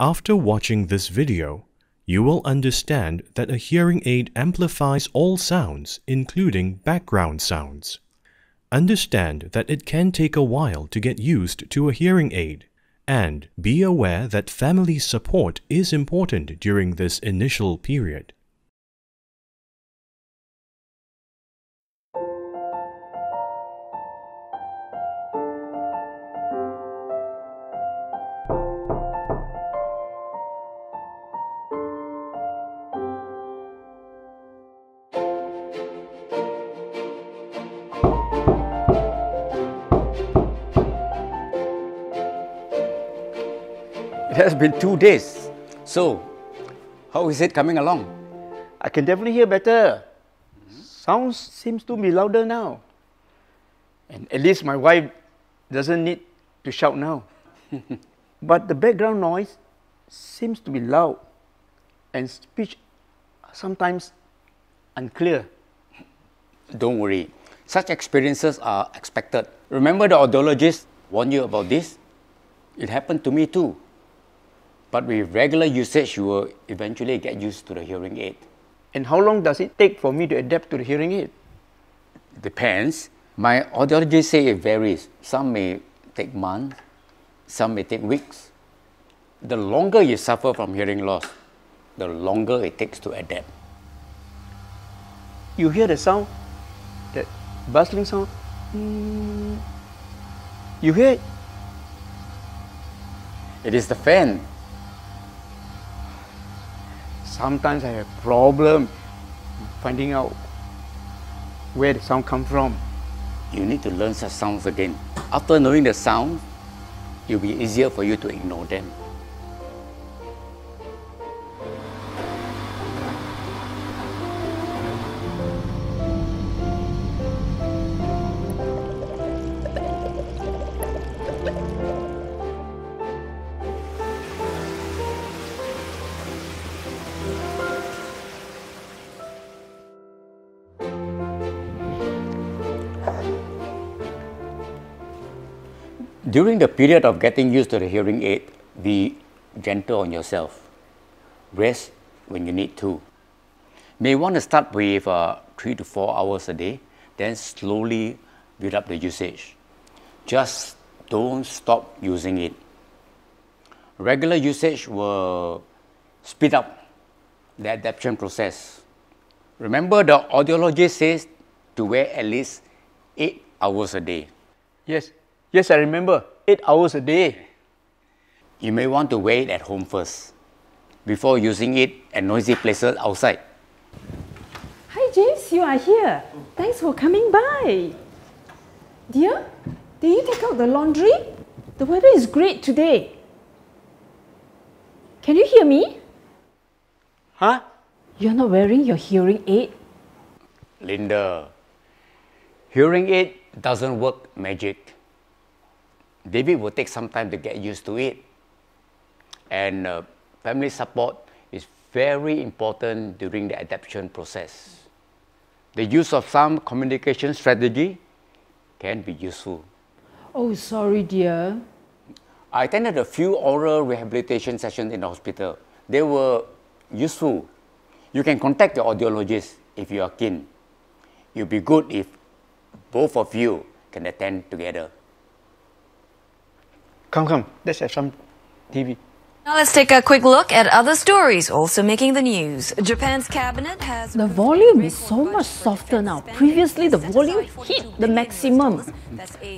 After watching this video, you will understand that a hearing aid amplifies all sounds, including background sounds. Understand that it can take a while to get used to a hearing aid, and be aware that family support is important during this initial period. It has been 2 days, so how is it coming along? I can definitely hear better. Sounds seems to be louder now. And at least my wife doesn't need to shout now. But the background noise seems to be loud and speech sometimes unclear. Don't worry, such experiences are expected. Remember the audiologist warned you about this? It happened to me too. But with regular usage, you will eventually get used to the hearing aid. And how long does it take for me to adapt to the hearing aid? Depends. My audiologist says it varies. Some may take months, some may take weeks. The longer you suffer from hearing loss, the longer it takes to adapt. You hear the sound, that bustling sound. You hear it? It is the fan. Sometimes I have a problem finding out where the sound comes from. You need to learn such sounds again. After knowing the sound, it will be easier for you to ignore them. During the period of getting used to the hearing aid, be gentle on yourself. Rest when you need to. May want to start with 3 to 4 hours a day, then slowly build up the usage. Just don't stop using it. Regular usage will speed up the adaptation process. Remember, the audiologist says to wear at least 8 hours a day. Yes, I remember, 8 hours a day. You may want to wear it at home first, before using it at noisy places outside. Hi James, you are here. Thanks for coming by. Dear, did you take out the laundry? The weather is great today. Can you hear me? Huh? You're not wearing your hearing aid? Linda, hearing aid doesn't work magic. David will take some time to get used to it. And family support is very important during the adaptation process. The use of some communication strategy can be useful. Oh, sorry, dear. I attended a few oral rehabilitation sessions in the hospital. They were useful. You can contact your audiologist if you are keen. It would be good if both of you can attend together. Come, let's have some TV. Now let's take a quick look at other stories also making the news. Japan's cabinet has... The volume is so much softer now. Previously, the volume hit the maximum.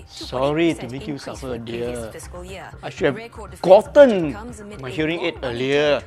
Sorry to make you suffer, dear. I should have gotten my hearing aid earlier.